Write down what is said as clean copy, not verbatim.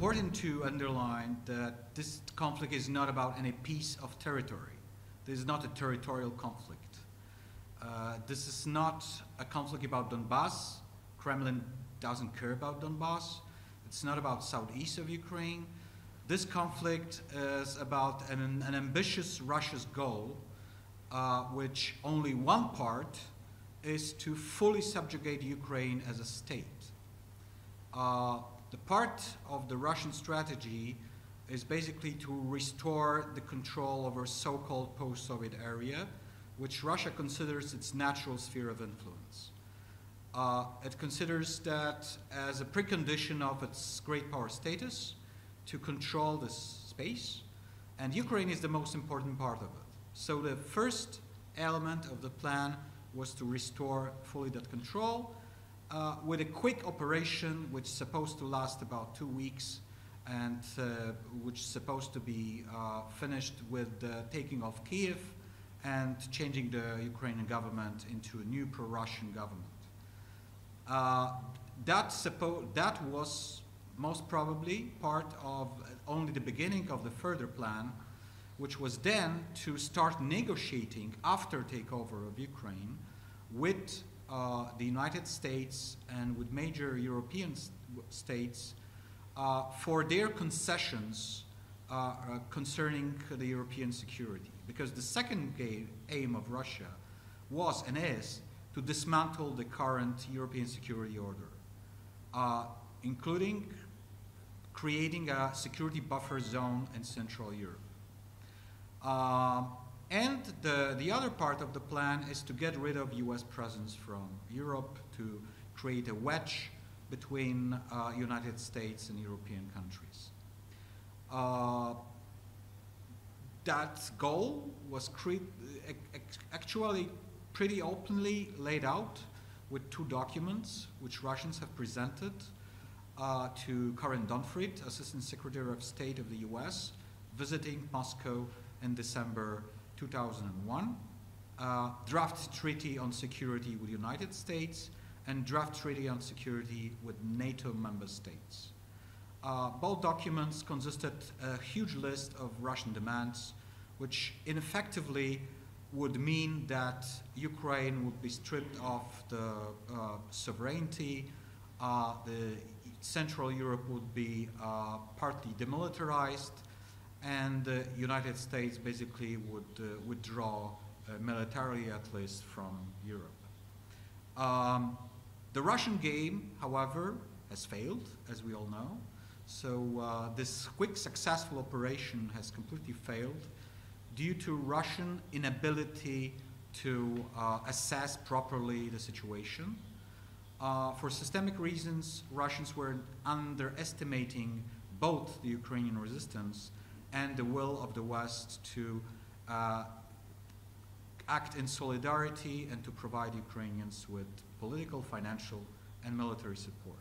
important to underline that this conflict is not about any piece of territory. This is not a territorial conflict. This is not a conflict about Donbass. Kremlin doesn't care about Donbass. It's not about southeast of Ukraine. This conflict is about an ambitious Russia's goal, which only one part is to fully subjugate Ukraine as a state. The part of the Russian strategy is basically to restore the control over so-called post-Soviet area, which Russia considers its natural sphere of influence. It considers that as a precondition of its great power status to control this space, and Ukraine is the most important part of it. So the first element of the plan was to restore fully that control with a quick operation which is supposed to last about 2 weeks and which is supposed to be finished with the taking of Kyiv and changing the Ukrainian government into a new pro-Russian government. That was most probably part of only the beginning of the further plan, which was then to start negotiating after takeover of Ukraine with the United States and with major European states for their concessions concerning the European security. Because the second aim of Russia was and is to dismantle the current European security order, including creating a security buffer zone in Central Europe. And the other part of the plan is to get rid of US presence from Europe, to create a wedge between United States and European countries. That goal was actually pretty openly laid out with two documents which Russians have presented to Karen Donfried, Assistant Secretary of State of the US, visiting Moscow in December 2001, draft treaty on security with the United States and draft treaty on security with NATO member states. Both documents consisted a huge list of Russian demands, which ineffectively would mean that Ukraine would be stripped of the sovereignty, the Central Europe would be partly demilitarized, and the United States basically would withdraw militarily at least from Europe. The Russian game, however, has failed, as we all know. So this quick successful operation has completely failed due to Russian inability to assess properly the situation. For systemic reasons, Russians were underestimating both the Ukrainian resistance and the will of the West to act in solidarity and to provide Ukrainians with political, financial, and military support.